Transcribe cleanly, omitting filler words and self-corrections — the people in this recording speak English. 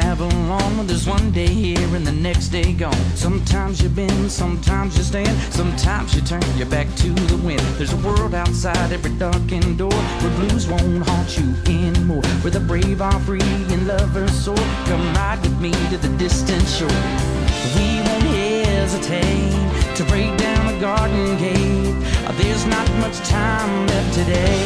travel on. There's one day here and the next day gone. Sometimes you bend, sometimes you stand, sometimes you turn your back to the wind. There's a world outside every darkened door, where blues won't haunt you anymore, where the brave are free and lovers soar. Come ride with me to the distant shore. We won't hesitate to break down the garden gate. There's not much time left today.